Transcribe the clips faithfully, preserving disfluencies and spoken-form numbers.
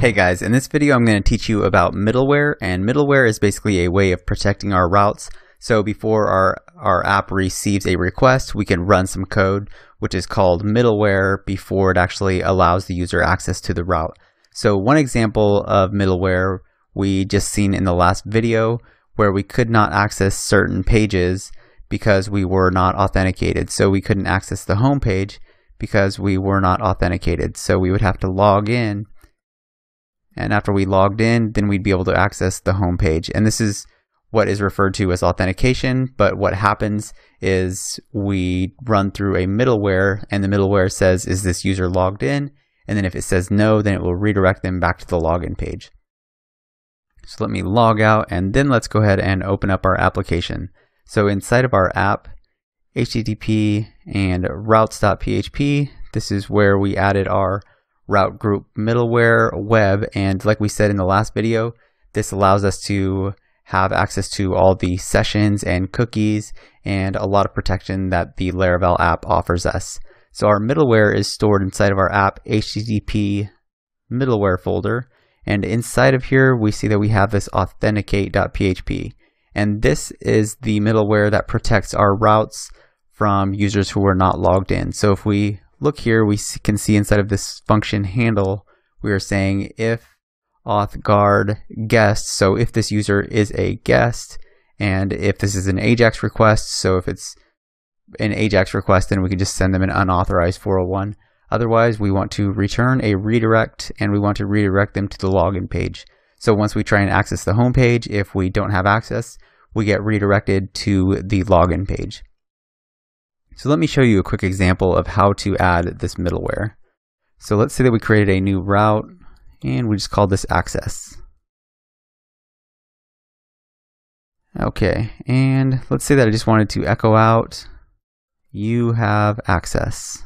Hey guys, in this video I'm going to teach you about middleware, and middleware is basically a way of protecting our routes. So before our, our app receives a request, we can run some code which is called middleware before it actually allows the user access to the route. So one example of middleware we just seen in the last video where we could not access certain pages because we were not authenticated. So we couldn't access the home page because we were not authenticated. So we would have to log in, and after we logged in, then we'd be able to access the home page. And this is what is referred to as authentication, but what happens is we run through a middleware, and the middleware says, is this user logged in? And then if it says no, then it will redirect them back to the login page. So let me log out, and then let's go ahead and open up our application. So inside of our app, H T T P and routes dot P H P, this is where we added our route group middleware web, and like we said in the last video, this allows us to have access to all the sessions and cookies and a lot of protection that the Laravel app offers us. So our middleware is stored inside of our app H T T P middleware folder, and inside of here we see that we have this authenticate dot P H P, and this is the middleware that protects our routes from users who are not logged in. So if we look here, we can see inside of this function handle, we are saying if auth guard guest, so if this user is a guest, and if this is an AJAX request, so if it's an AJAX request, then we can just send them an unauthorized four oh one. Otherwise, we want to return a redirect, and we want to redirect them to the login page. So once we try and access the home page, if we don't have access, we get redirected to the login page. So let me show you a quick example of how to add this middleware. So let's say that we created a new route, and we just call this access. Okay, and let's say that I just wanted to echo out, you have access.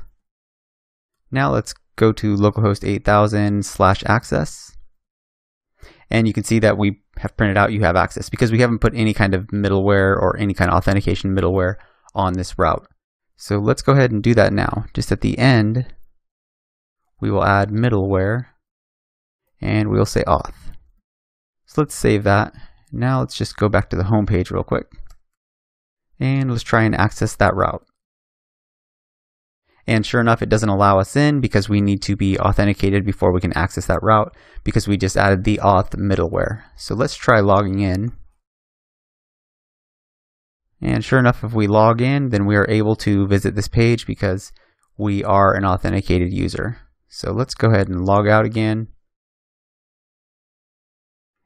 Now let's go to localhost eight thousand slash access. And you can see that we have printed out you have access because we haven't put any kind of middleware or any kind of authentication middleware on this route. So let's go ahead and do that now. Just at the end, we will add middleware, and we will say auth. So let's save that. Now let's just go back to the home page real quick, and let's try and access that route. And sure enough, it doesn't allow us in because we need to be authenticated before we can access that route because we just added the auth middleware. So let's try logging in. And sure enough, if we log in, then we are able to visit this page because we are an authenticated user. So let's go ahead and log out again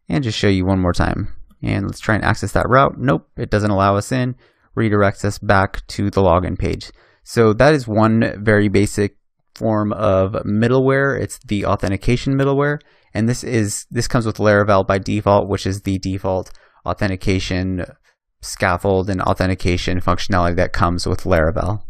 and just show you one more time. And let's try and access that route. Nope, it doesn't allow us in, redirects us back to the login page. So that is one very basic form of middleware. It's the authentication middleware. And this is this comes with Laravel by default, which is the default authentication scaffold and authentication functionality that comes with Laravel.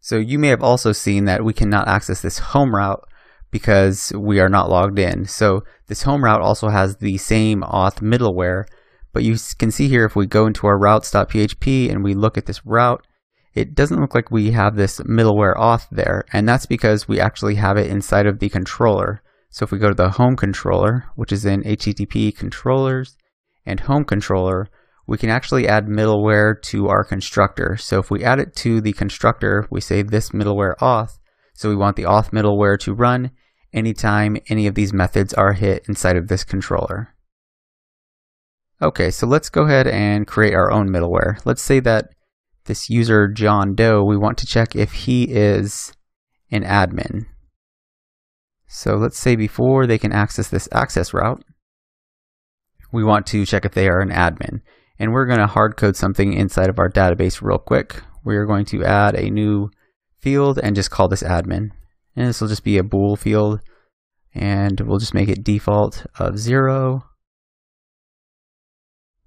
So you may have also seen that we cannot access this home route because we are not logged in. So this home route also has the same auth middleware, but you can see here if we go into our routes dot P H P and we look at this route, it doesn't look like we have this middleware auth there, and that's because we actually have it inside of the controller. So if we go to the home controller, which is in H T T P controllers and home controller, we can actually add middleware to our constructor. So if we add it to the constructor, we say this middleware auth. So we want the auth middleware to run anytime any of these methods are hit inside of this controller. Okay, so let's go ahead and create our own middleware. Let's say that this user John Doe, we want to check if he is an admin. So let's say before they can access this access route, we want to check if they are an admin. And we're going to hard code something inside of our database real quick. We are going to add a new field and just call this admin. And this will just be a bool field, and we'll just make it default of zero.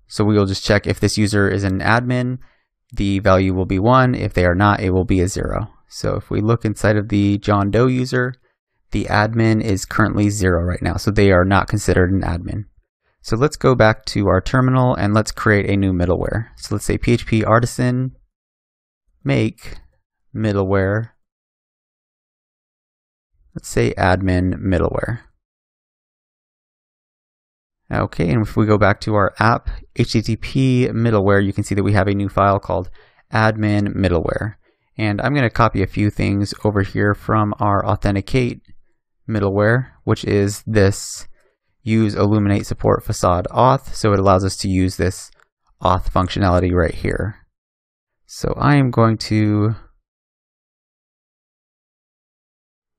So we will just check if this user is an admin, the value will be one. If they are not, it will be a zero. So if we look inside of the John Doe user, the admin is currently zero right now. So they are not considered an admin. So let's go back to our terminal and let's create a new middleware. So let's say P H P artisan make middleware, let's say admin middleware. Okay, and if we go back to our app H T T P middleware, you can see that we have a new file called admin middleware. And I'm going to copy a few things over here from our authenticate middleware, which is this use Illuminate support facade auth. So it allows us to use this auth functionality right here. So I am going to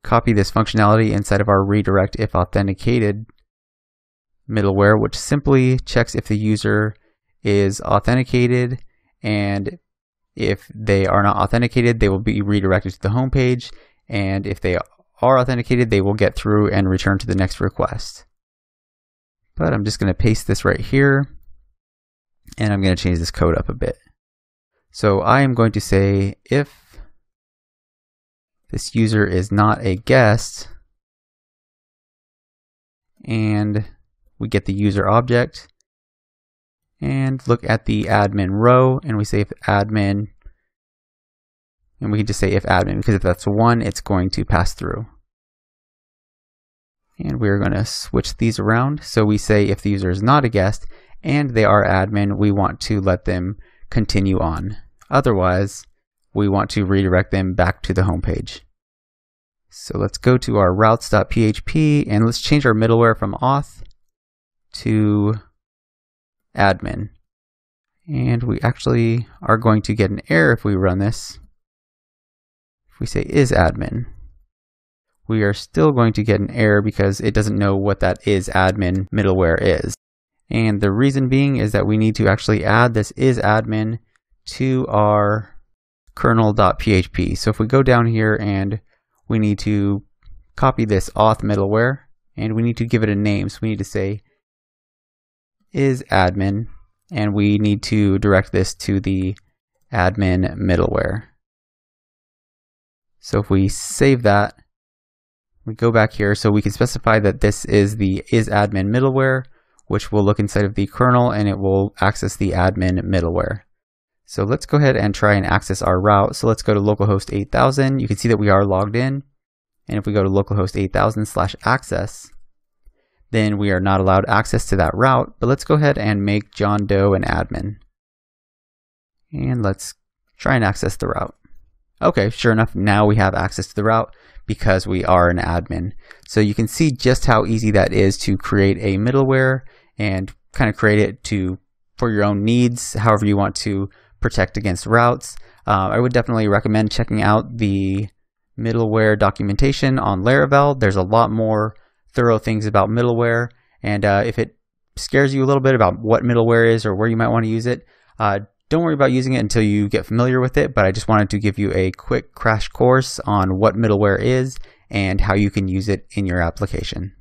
copy this functionality inside of our redirect if authenticated middleware, which simply checks if the user is authenticated, and if they are not authenticated, they will be redirected to the home page, and if they are authenticated, they will get through and return to the next request. But I'm just going to paste this right here, and I'm going to change this code up a bit. So I am going to say if this user is not a guest, and we get the user object and look at the admin row, and we say if admin, and we can just say if admin, because if that's one, it's going to pass through. And we're going to switch these around. So we say if the user is not a guest and they are admin, we want to let them continue on. Otherwise, we want to redirect them back to the home page. So let's go to our routes dot P H P and let's change our middleware from auth to admin. And we actually are going to get an error if we run this. If we say is admin, we are still going to get an error because it doesn't know what that is admin middleware is. And the reason being is that we need to actually add this is admin to our kernel dot P H P. So if we go down here and we need to copy this auth middleware and we need to give it a name. So we need to say is admin, and we need to direct this to the admin middleware. So if we save that, we go back here, so we can specify that this is the is admin middleware, which will look inside of the kernel and it will access the admin middleware. So let's go ahead and try and access our route. So let's go to localhost eight thousand. You can see that we are logged in, and if we go to localhost eight thousand slash access, then we are not allowed access to that route. But let's go ahead and make John Doe an admin. And let's try and access the route. Okay, sure enough, now we have access to the route because we are an admin. So you can see just how easy that is to create a middleware and kind of create it to for your own needs, however you want to protect against routes. Uh, I would definitely recommend checking out the middleware documentation on Laravel. There's a lot more thorough things about middleware, and uh, if it scares you a little bit about what middleware is or where you might want to use it, uh, don't worry about using it until you get familiar with it. But I just wanted to give you a quick crash course on what middleware is and how you can use it in your application.